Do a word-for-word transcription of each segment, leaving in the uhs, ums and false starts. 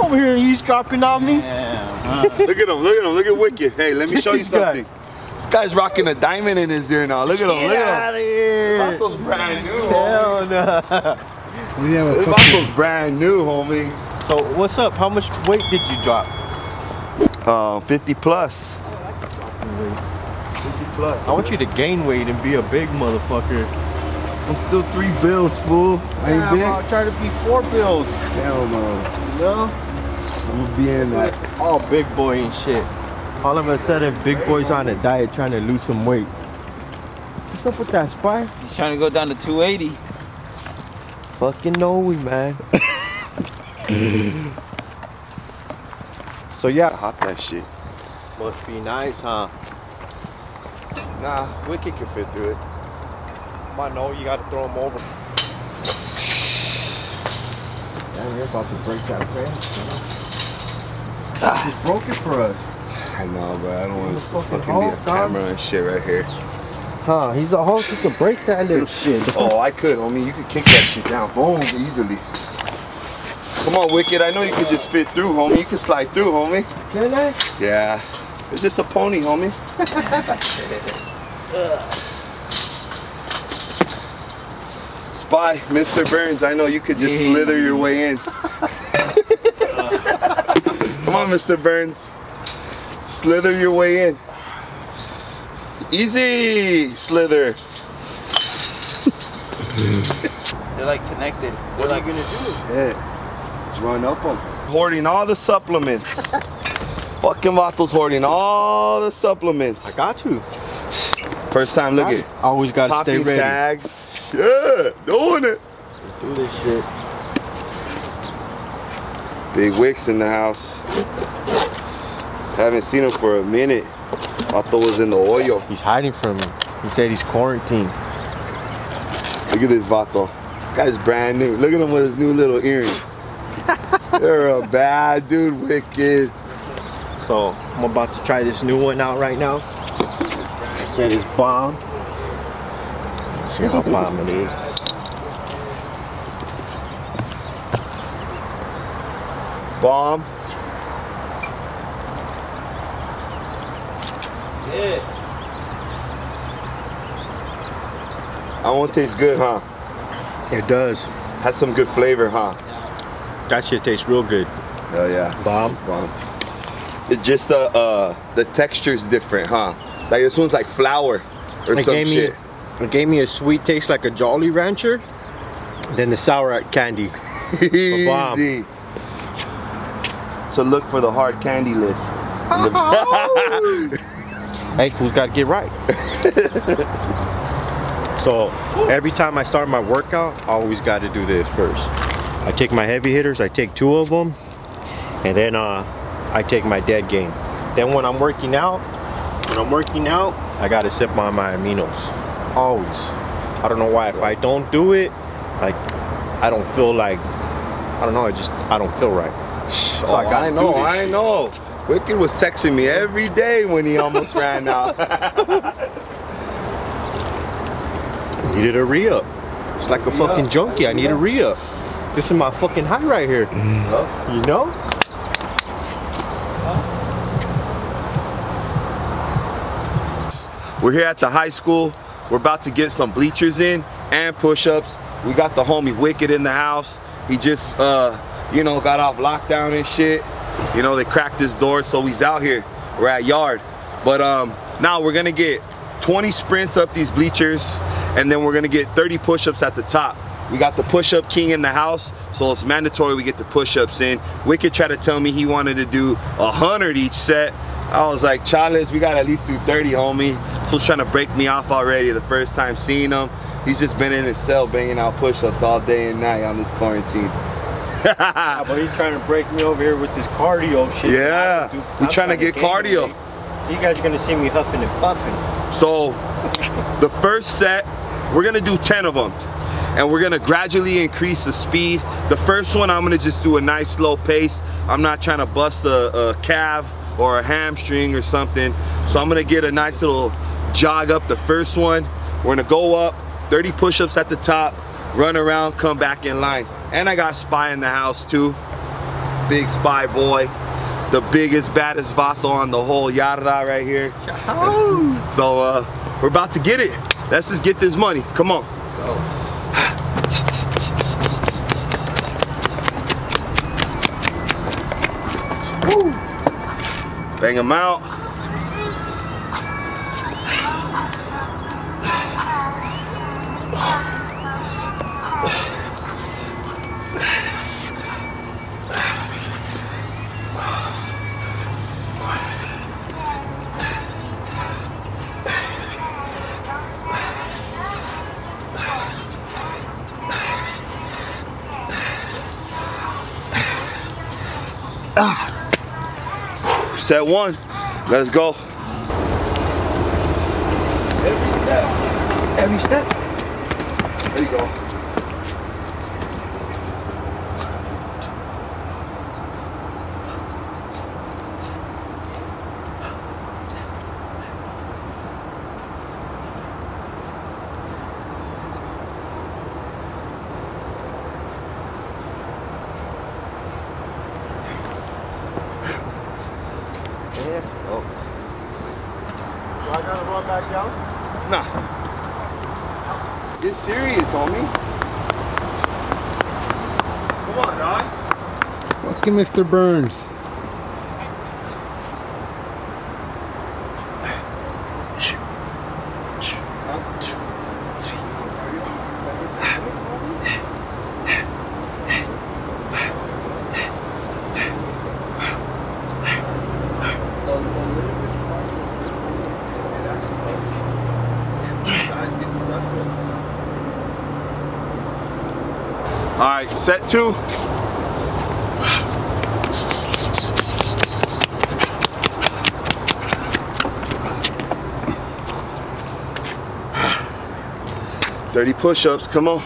Over here, he's dropping on me. Damn, huh? Look at him, look at him, look at Wicked. Hey, let me show you something. Guy. This guy's rocking a diamond in his ear now. Look at him, Get look at him. Here. The bottle's brand new, homie. Hell no. Yeah, the bottle's brand new, homie. So, what's up? How much weight did you drop? Uh, fifty plus. Oh, fifty plus. I want you to gain weight and be a big motherfucker. I'm still three bills, fool. I ain't big. I'll try to be four bills. Hell no. You know? I'm gonna be in that. All big boy and shit. All of a sudden, big boy's on a diet trying to lose some weight. What's up with that, Spy? He's trying to go down to two eighty. Fucking know we, man. So yeah. Hop that shit. Must be nice, huh? Nah, Wicked can fit through it. Come on, no, you gotta throw him over. Damn, you're about to break that fast, man. Ah. He's broken for us. I know, bro. I don't want to fucking, fucking Hulk, be a camera and shit right here. Huh, he's a Hulk. You can break that little shit. Oh, I could. I mean, you could kick that shit down. Boom, easily. Come on, Wicked. I know you could just fit through, homie. You can slide through, homie. Can I? Yeah. It's just a pony, homie. uh. Spy, Mister Burns, I know you could just yeah. slither your way in. Come on, Mister Burns. Slither your way in. Easy, slither. They're like connected. What, what are you gonna do? Yeah, just run up them. Hoarding all the supplements. Fucking Vatos hoarding all the supplements. I got to. First time, look at. Always gotta Poppy stay ready. Tags. Yeah, doing it. Let's do this shit. Big Wick's in the house. Haven't seen him for a minute. Otto was in the oil. He's hiding from me. He said he's quarantined. Look at this Vato. This guy's brand new. Look at him with his new little earring. You're a bad dude, Wicked. So, I'm about to try this new one out right now. I said it's bomb. See how bomb it is. Bomb. Yeah. That one tastes good, huh? It does. Has some good flavor, huh? That shit tastes real good. Hell yeah. Bomb. It's bomb. It just uh, uh the texture's different, huh? Like this one's like flour or it some shit. It gave me a sweet taste like a Jolly Rancher, then the sour candy. Easy. So look for the hard candy list. Oh. Hey, fool's got to get right. So every time I start my workout, I always got to do this first. I take my heavy hitters, I take two of them, and then uh, I take my dead game. Then when I'm working out, when I'm working out, I got to sip on my aminos. Always. I don't know why. If I don't do it, like I don't feel like I don't know. I just I don't feel right. Oh, oh I, gotta I know. Do this I shit. know. Wicked was texting me every day when he almost ran out. I needed a re-up. It's like a re fucking junkie. I need a re-up. This is my fucking high right here. Mm-hmm. You know. We're here at the high school. We're about to get some bleachers in and push-ups. We got the homie Wicked in the house. He just, uh, you know, got off lockdown and shit. You know, they cracked his door, so he's out here. We're at yard. But um, now we're gonna get twenty sprints up these bleachers, and then we're gonna get thirty push-ups at the top. We got the push-up king in the house, so it's mandatory we get the push-ups in. Wicked tried to tell me he wanted to do a hundred each set. I was like, Chalice, we got at least do thirty, homie. Still trying to break me off already the first time seeing him. He's just been in his cell banging out push-ups all day and night on this quarantine. Yeah, but he's trying to break me over here with this cardio shit. Yeah, do, we're trying, trying to get cardio. So you guys are going to see me huffing and puffing. So, the first set, we're going to do ten of them. And we're gonna gradually increase the speed. The first one, I'm gonna just do a nice slow pace. I'm not trying to bust a, a calf or a hamstring or something. So I'm gonna get a nice little jog up the first one. We're gonna go up, thirty push-ups at the top, run around, come back in line. And I got Spy in the house too. big Spy boy, the biggest, baddest vato on the whole yarda right here. Yo. So uh, we're about to get it. Let's just get this money. Come on. Let's go. Woo. Bang them out. Ah. Set one, let's go. Every step, every step. There you go. Yes. Oh. Do I gotta run back down? Nah. Get serious, homie. Come on, dog. Fucking Mister Burns. Alright, set two. thirty push-ups, come on.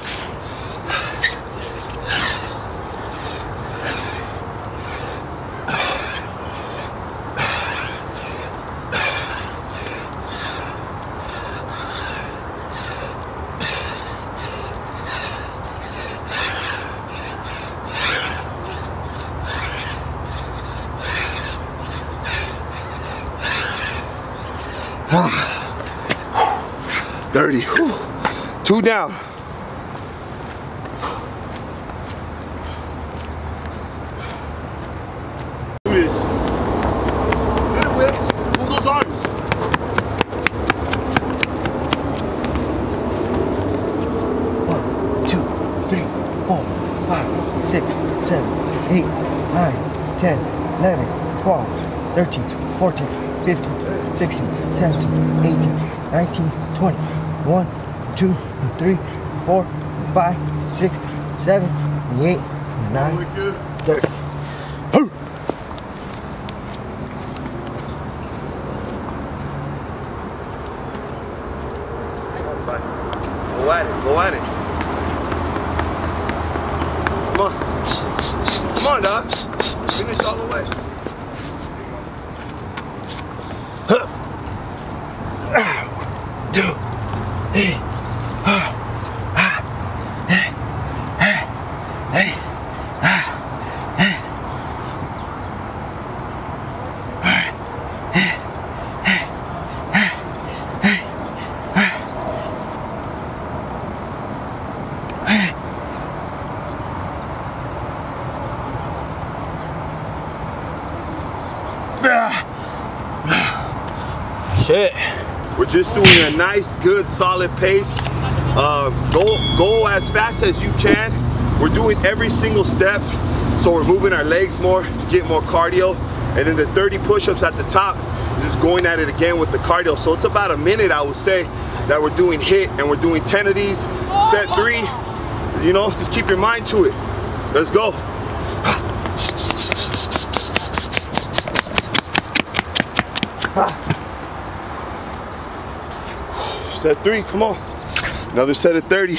thirty. Whew. Two down. Do this. Do the whips. Move those arms. One, two, three, four, five, six, seven, eight, nine, ten, eleven, twelve, thirteen, fourteen. fifteen, sixteen, seventeen, eighteen, nineteen, twenty. one, two, three, four, five, six, seven, eight, nine, thirty. Go at it, go at it. Come on. Come on, dog. Finish all the way. Shit. We're just doing a nice, good, solid pace. Uh, go, go as fast as you can. We're doing every single step, so we're moving our legs more to get more cardio. And then the thirty push-ups at the top, just going at it again with the cardio. So it's about a minute, I would say, that we're doing HIIT, and we're doing ten of these, set three. You know, just keep your mind to it. Let's go. Set three, come on. Another set of thirty.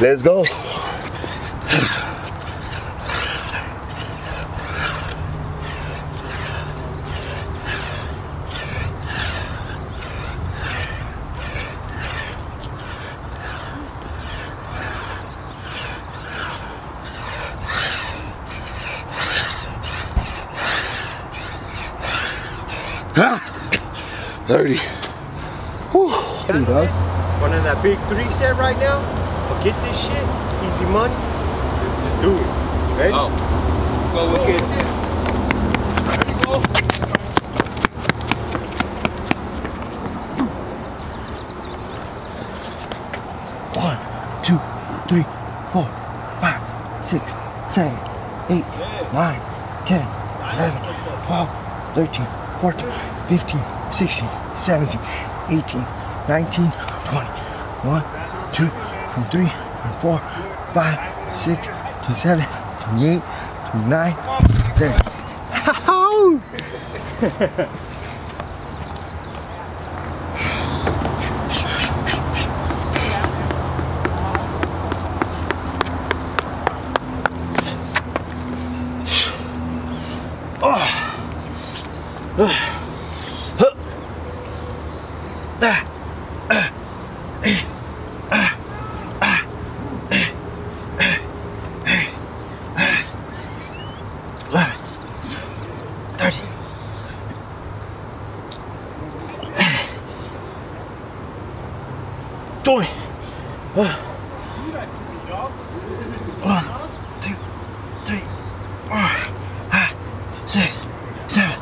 Let's go. Ah, thirty. Whew. thirty, dogs. One of that big three set right now. I'll get this shit. Easy money. Let's just do it. You ready? Oh. Let's go, Wicked. There you go. One, two, three, four, five, six, seven, eight, nine, ten, eleven, twelve, thirteen, fourteen, fifteen, sixteen, seventeen, eighteen, nineteen, twenty, one, two, twenty-three, twenty-four, five, six, twenty-seven, twenty-eight, twenty-nine, thirty. One, two, three, four, five, six, seven,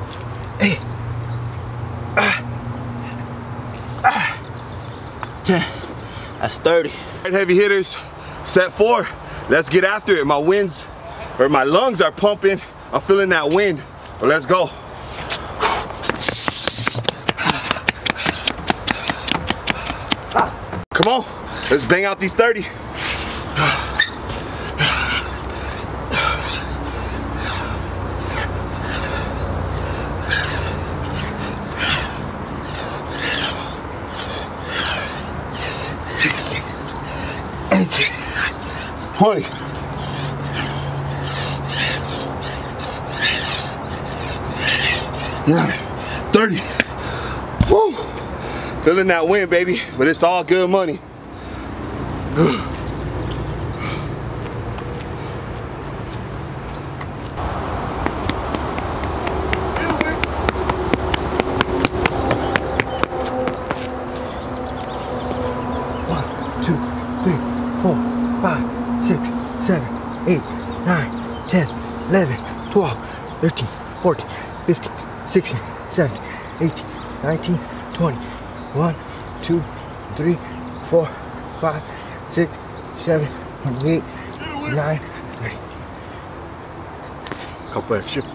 eight, ten. That's thirty. All right, heavy hitters, set four. Let's get after it. My winds, or my lungs are pumping. I'm feeling that wind. But let's go. Come on, let's bang out these thirty. eighteen, twenty. Yeah, thirty. Woo! Feeling that wind, baby, but it's all good money. One, two, three, four, five, six, seven, eight, nine, ten, eleven, twelve, thirteen, fourteen, fifteen, sixteen, seventeen, eighteen, nineteen, twenty. One, two, three, four, five, six, seven, eight, nine, thirty. Couple extra. No!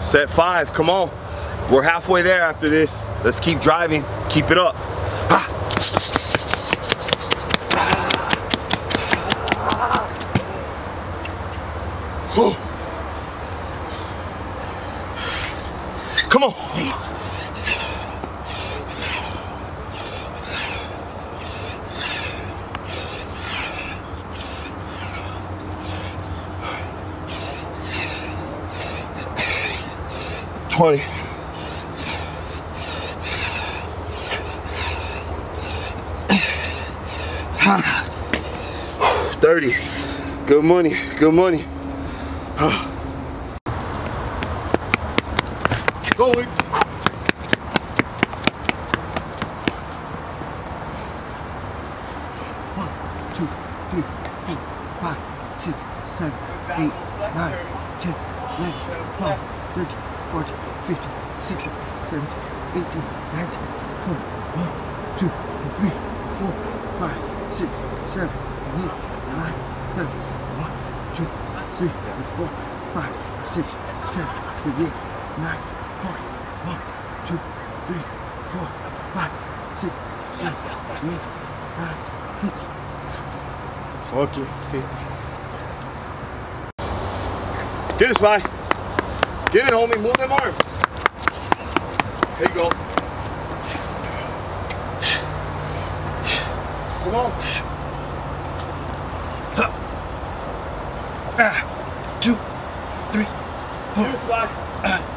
Set five, come on. We're halfway there after this. Let's keep driving, keep it up. Come on. twenty. thirty. Good money, good money. Go, Wicks. One, two, three, four, five, six, seven, eight, nine, ten, eleven, twelve, thirteen, fourteen, fifteen, sixteen, seventeen, eight, nine, ten, eleven, twelve, thirteen, fourteen, fifteen, sixteen, seventeen, eighteen, nineteen, twenty, twenty-one, twenty-two, twenty-three, twenty-four, twenty-five, twenty-six, twenty-seven, twenty-eight, twenty-nine, fifty. Get it, Spy. Get it, homie. Move them arms. There you go. Come on. Ah, two, three, four. Get it, Spy. Ah.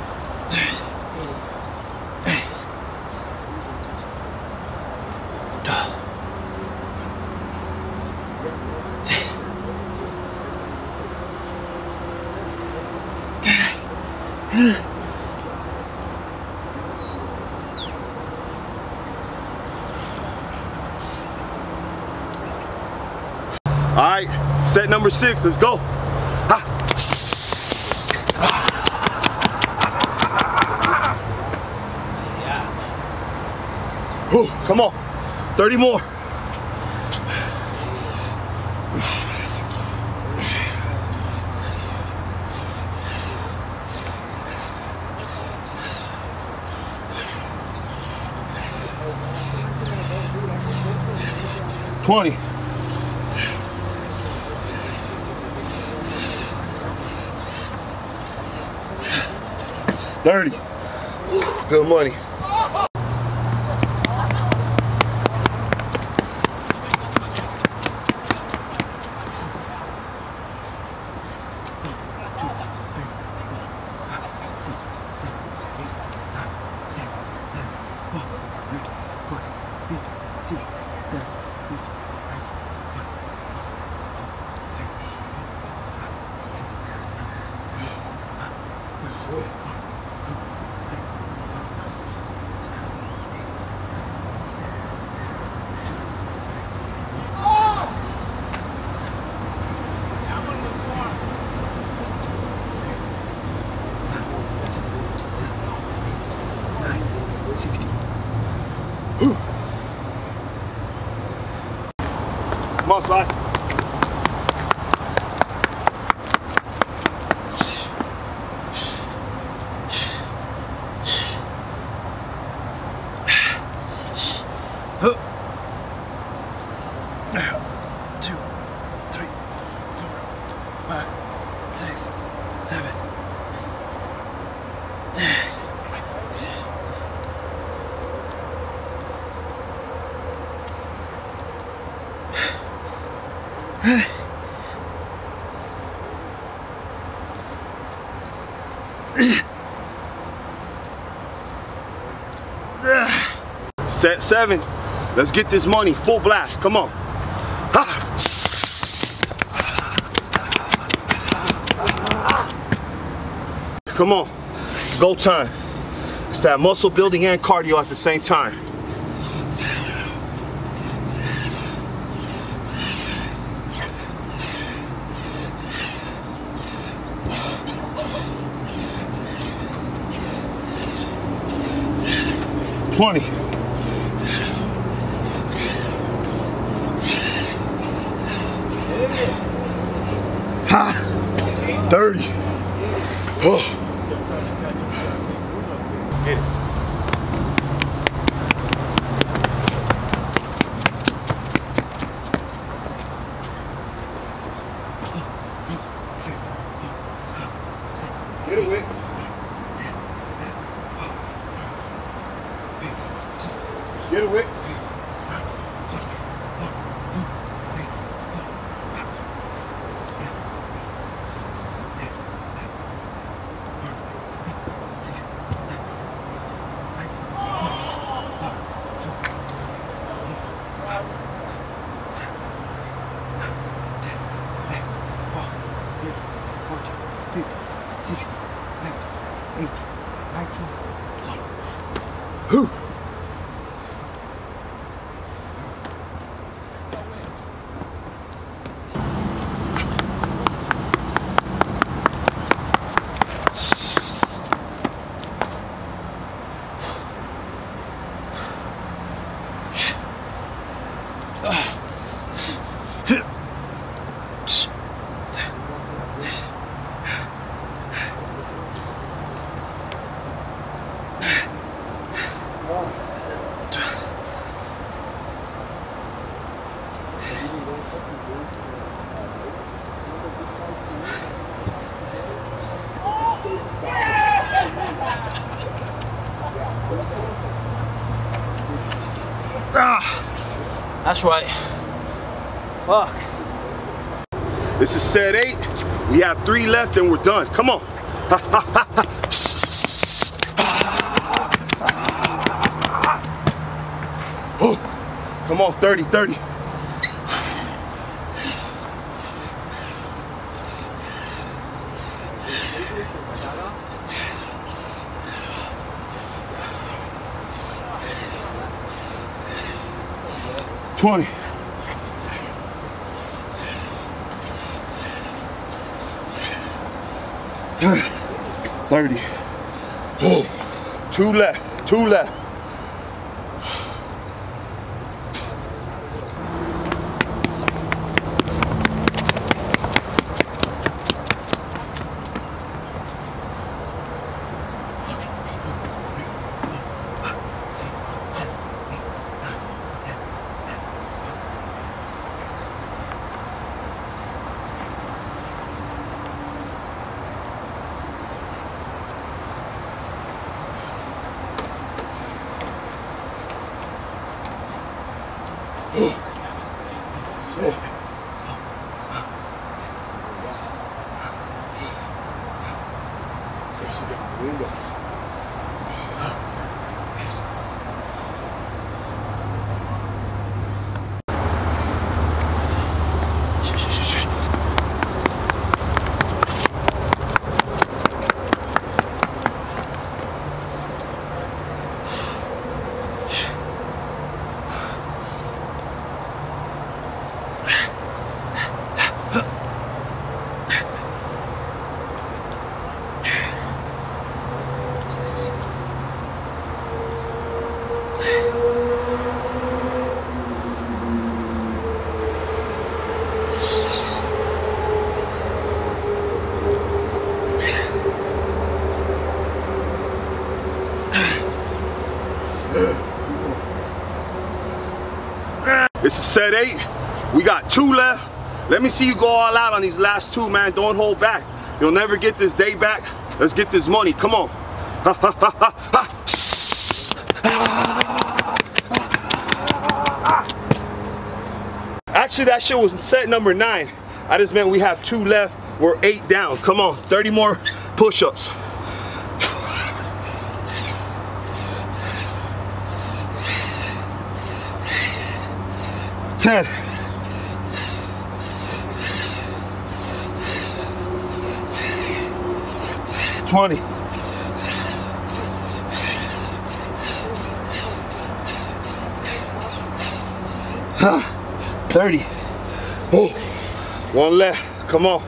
Alright, set number six, let's go. Ah. Whew, come on, thirty more. twenty. thirty. Good money. Come on, Spy. Two, three, four, five, six, seven. Set seven. Let's get this money. Full blast. Come on. Come on. It's go time. It's that muscle building and cardio at the same time. twenty. Ha! thirty. Oh. Get it. Get it, Wicks. Get it, Wicks. Who? That's right. Fuck. This is set eight. We have three left and we're done. Come on. Ha, ha, ha, ha. Come on, thirty, thirty. twenty. thirty. Oh, two left, two left. This is set eight. We got two left. Let me see you go all out on these last two, man. Don't hold back. You'll never get this day back. Let's get this money. Come on. Ha, ha, ha, ha, ha. Actually, that shit was set number nine. I just meant we have two left. We're eight down. Come on, thirty more push-ups. ten. twenty. Huh. thirty. Oh. One left. Come on.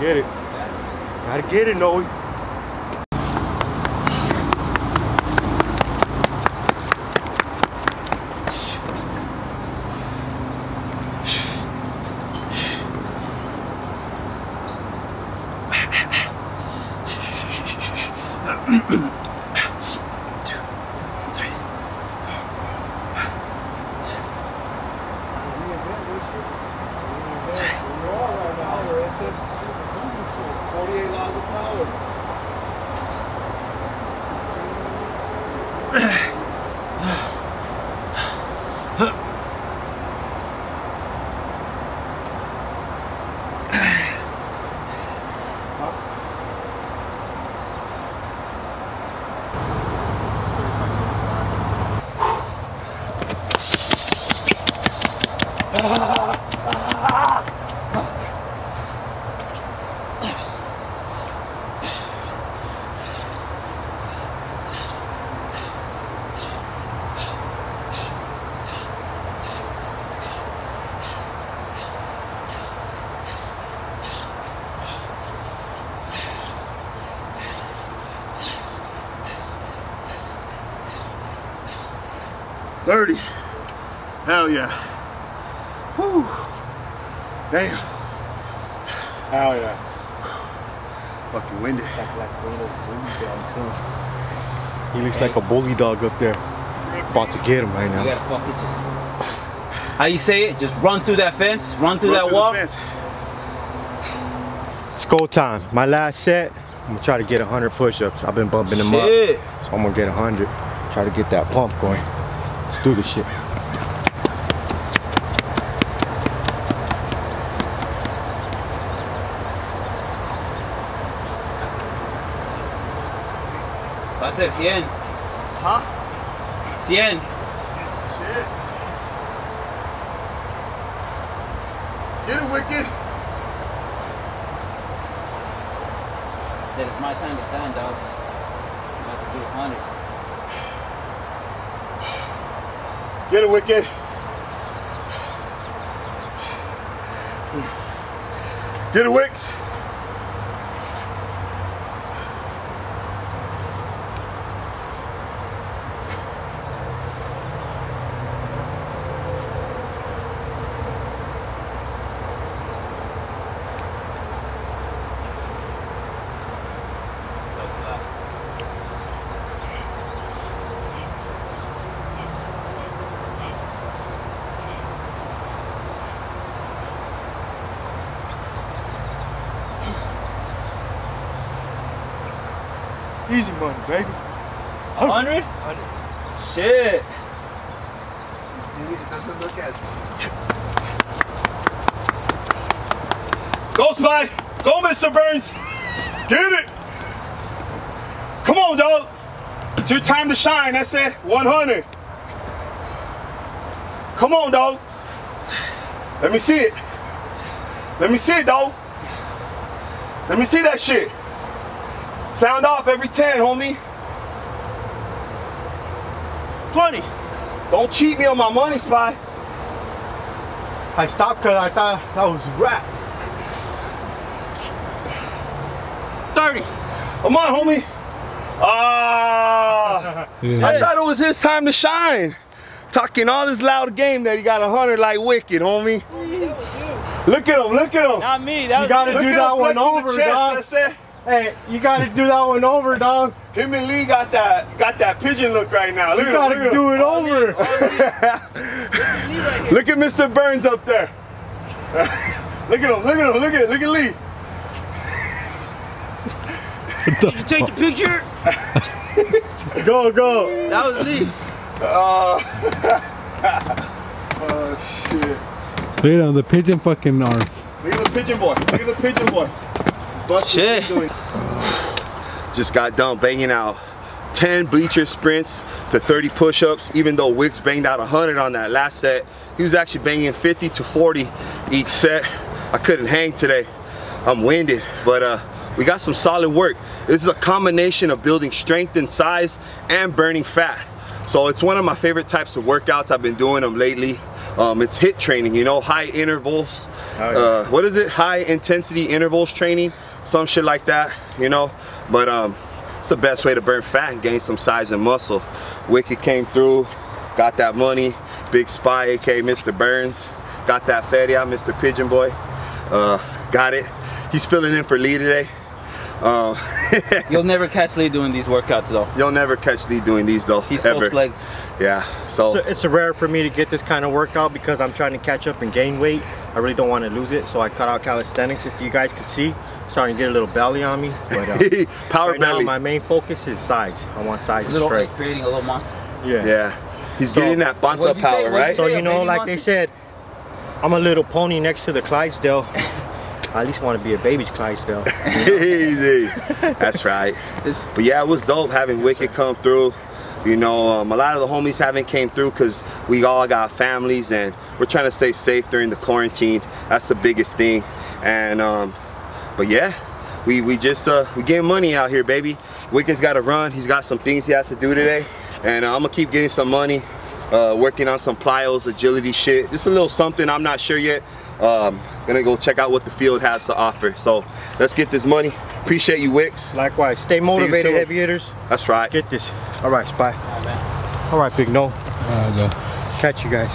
Get it. Gotta get it, Noe. thirty. Hell yeah. Woo. Damn. Hell yeah. Fucking windy. Like, like one of those bully dogs, huh? He looks hey. like a bully dog up there. About to get him right now. You gotta fucking just... How you say it? Just run through that fence. Run through run that wall. It's go time. My last set. I'm gonna try to get one hundred push-ups. I've been bumping them shit. up. So I'm gonna get one hundred. Try to get that pump going. Let's do this shit. Va a ser cien. Huh? cien. Shit. Get it, Wicked. I said it's my time to stand, dog. I'm about to do one hundred. Get it, Wicked. Get it, Wicks. Easy money, baby. A hundred? Hundred. Shit. It doesn't look as much. Go, Spy. Go, Mister Burns. Get it. Come on, dog. It's your time to shine. That's it. one hundred. Come on, dog. Let me see it. Let me see it, dog. Let me see that shit. Sound off every ten, homie. twenty. Don't cheat me on my money, Spy. I stopped because I thought that was rap. thirty. Come on, homie. Ah! Uh, yeah. I thought it was his time to shine. Talking all this loud game that he got one hundred like Wicked, homie. Look at him, look at him. Not me. That was you got to do that one over, dog. Hey, you gotta do that one over, dog. Him and Lee got that got that pigeon look right now. Look you gotta him, look do him. it over. Right look at Mister Burns up there. Look at him, look at him, look at look at Lee. Did you take the picture? Go, go. That was Lee. Uh, oh shit. Look at the pigeon fucking arms. Look at the pigeon boy. Look at the pigeon boy. Shit. Just got done banging out ten bleacher sprints to thirty push-ups. Even though Wicks banged out one hundred on that last set, he was actually banging fifty to forty each set. I couldn't hang today. I'm winded, but uh, we got some solid work. This is a combination of building strength and size and burning fat. So it's one of my favorite types of workouts. I've been doing them lately. Um, it's HIIT training, you know, high intervals. Oh, yeah. uh, what is it? High intensity intervals training. Some shit like that, you know. But um, it's the best way to burn fat and gain some size and muscle. Wicked came through, got that money. Big Spy, A K A Mister Burns, got that fatty out, Mister Pigeon Boy. Uh, got it. He's filling in for Lee today. Uh, You'll never catch Lee doing these workouts though. You'll never catch Lee doing these though. He smokes legs. Yeah. So it's, a, it's a rare for me to get this kind of workout because I'm trying to catch up and gain weight. I really don't want to lose it, so I cut out calisthenics. If you guys could see, starting to get a little belly on me. But, uh, Power right belly. Now, my main focus is size. I want size and strength. Creating a little monster. Yeah. Yeah. He's so, getting that bonza power, say, right? So you know, like monster? They said, I'm a little pony next to the Clydesdale. I at least want to be a baby's Clydesdale. Easy. That's right. But yeah, it was dope having Wicked come through. You know, um, a lot of the homies haven't came through because we all got families and we're trying to stay safe during the quarantine. That's the biggest thing. And um, but yeah, we we just uh, we getting money out here, baby. Wicked's got to run. He's got some things he has to do today, and uh, I'm gonna keep getting some money, uh, working on some plyos, agility shit. Just a little something. I'm not sure yet. Um, gonna go check out what the field has to offer. So let's get this money. Appreciate you, Wicks. Likewise. Stay motivated, heavy hitters. That's right. Get this. All right, Spy. All right, man. All right, Big No. There we go. Catch you guys.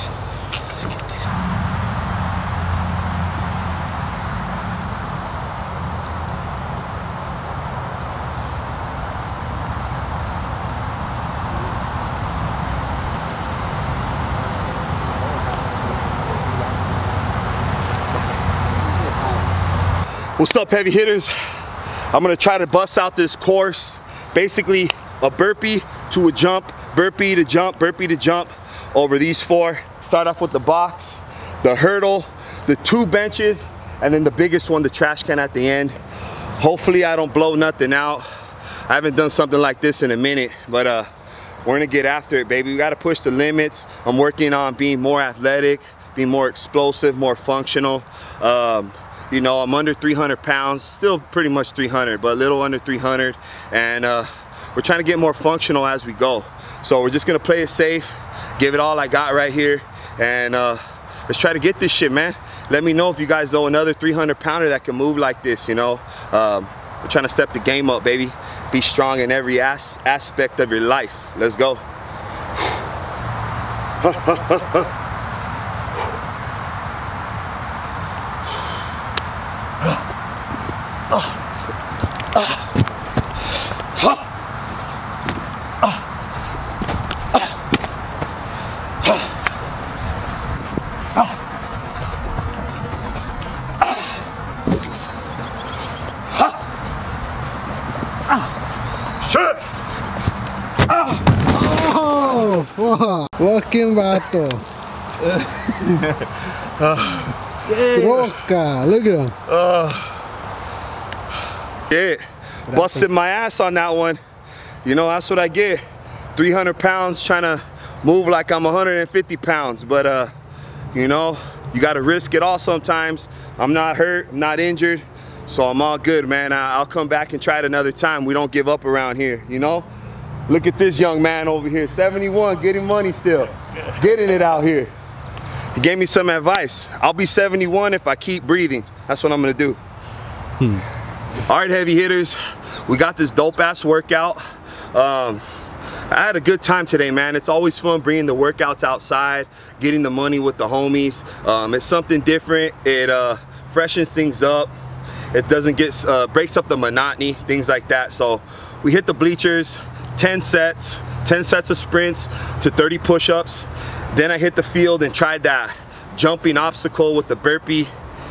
What's up, heavy hitters? I'm gonna try to bust out this course. Basically, a burpee to a jump, burpee to jump, burpee to jump over these four. Start off with the box, the hurdle, the two benches, and then the biggest one, the trash can at the end. Hopefully I don't blow nothing out. I haven't done something like this in a minute, but uh, we're gonna get after it, baby. We gotta push the limits. I'm working on being more athletic, being more explosive, more functional. Um, You know, I'm under three hundred pounds, still pretty much three hundred, but a little under three hundred. And uh, we're trying to get more functional as we go. So we're just gonna play it safe, give it all I got right here. And uh, let's try to get this shit, man. Let me know if you guys know another three hundred pounder that can move like this, you know. Um, we're trying to step the game up, baby. Be strong in every as aspect of your life. Let's go. Oh. Oh. Oh. Oh. Oh. Fucking vato. Roca, look at him. Uh. Yeah, busted my ass on that one. You know, that's what I get. three hundred pounds trying to move like I'm one hundred fifty pounds. But, uh, you know, you got to risk it all sometimes. I'm not hurt, I'm not injured. So I'm all good, man. I, I'll come back and try it another time. We don't give up around here, you know? Look at this young man over here, seventy-one, getting money still. Getting it out here. He gave me some advice. I'll be seventy-one if I keep breathing. That's what I'm going to do. Hmm. All right, heavy hitters, we got this dope ass workout. Um, I had a good time today, man. It's always fun bringing the workouts outside, getting the money with the homies. Um, it's something different. It uh, freshens things up. It doesn't get, uh, breaks up the monotony, things like that. So we hit the bleachers, ten sets, ten sets of sprints to thirty push-ups. Then I hit the field and tried that jumping obstacle with the burpee.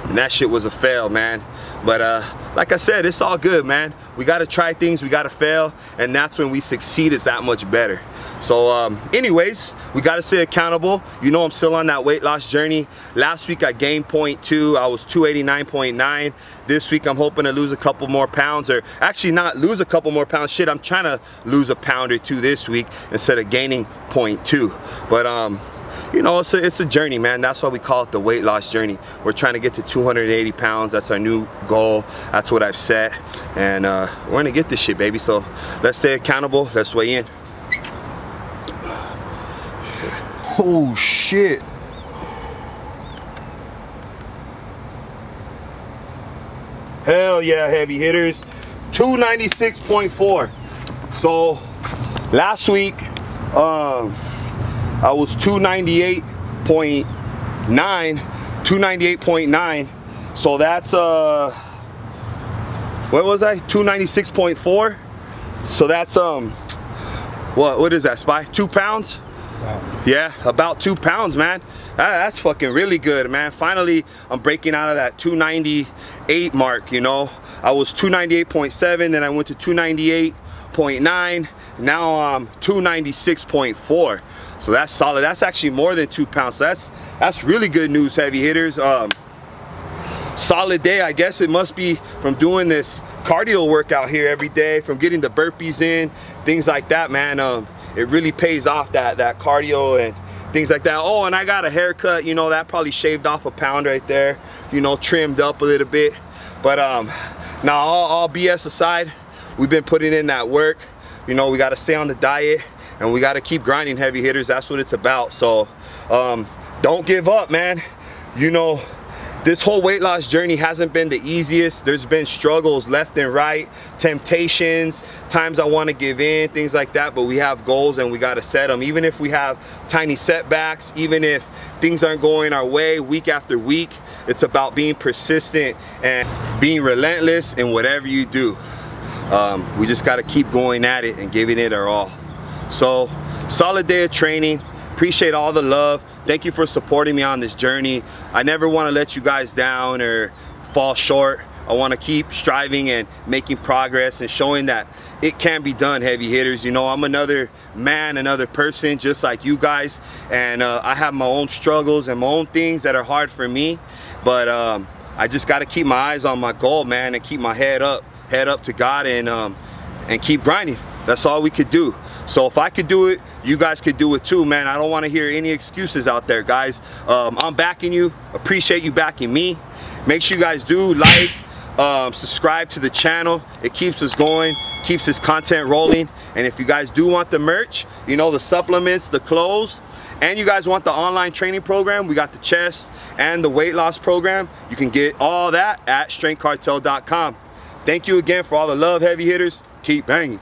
And that shit was a fail, man. But uh, like I said, it's all good, man. We gotta try things, we gotta fail, and that's when we succeed is that much better. So um, anyways, we gotta stay accountable. You know I'm still on that weight loss journey. Last week I gained point two, I was two eighty-nine point nine. This week I'm hoping to lose a couple more pounds, or actually not lose a couple more pounds. Shit, I'm trying to lose a pound or two this week instead of gaining point two. But um, you know, it's a, it's a journey, man. That's why we call it the weight loss journey. We're trying to get to two hundred eighty pounds. That's our new goal. That's what I've set. And uh, we're going to get this shit, baby. So let's stay accountable. Let's weigh in. Oh, shit. Hell yeah, heavy hitters. two ninety-six point four. So last week, um... I was two ninety-eight point nine, two ninety-eight point nine, so that's, uh, what was I, two ninety-six point four, so that's, um, what, what is that, Spy, two pounds? Wow. Yeah, about two pounds, man. That, that's fucking really good, man. Finally, I'm breaking out of that two ninety-eight mark, you know. I was two ninety-eight point seven, then I went to two ninety-eight point nine, now I'm two ninety-six point four. So that's solid. That's actually more than two pounds. So that's that's really good news, heavy hitters. Um, solid day, I guess it must be from doing this cardio workout here every day, from getting the burpees in, things like that, man. Um, it really pays off that that cardio and things like that. Oh, and I got a haircut. You know, that probably shaved off a pound right there. You know, trimmed up a little bit. But um, now all, all B S aside, we've been putting in that work. You know, we got to stay on the diet. And we gotta keep grinding, heavy hitters. That's what it's about. So um, don't give up, man. You know, This whole weight loss journey hasn't been the easiest. There's been struggles left and right, temptations, times I want to give in, things like that, but we have goals and we got to set them. Even if we have tiny setbacks, even if things aren't going our way week after week, it's about being persistent and being relentless in whatever you do. Um, we just got to keep going at it and giving it our all. So, solid day of training. Appreciate all the love. Thank you for supporting me on this journey. I never want to let you guys down or fall short. I want to keep striving and making progress and showing that it can be done, heavy hitters. You know, I'm another man, another person just like you guys, and uh, I have my own struggles and my own things that are hard for me, but um, I just got to keep my eyes on my goal, man, and keep my head up head up to God, and um, and keep grinding. That's all we could do. So if I could do it, you guys could do it too, man. I don't want to hear any excuses out there, guys. Um, I'm backing you. Appreciate you backing me. Make sure you guys do like, um, subscribe to the channel. It keeps us going, keeps this content rolling. And if you guys do want the merch, you know, the supplements, the clothes, and you guys want the online training program, we got the chest and the weight loss program. You can get all that at strength cartel dot com. Thank you again for all the love, heavy hitters. Keep banging.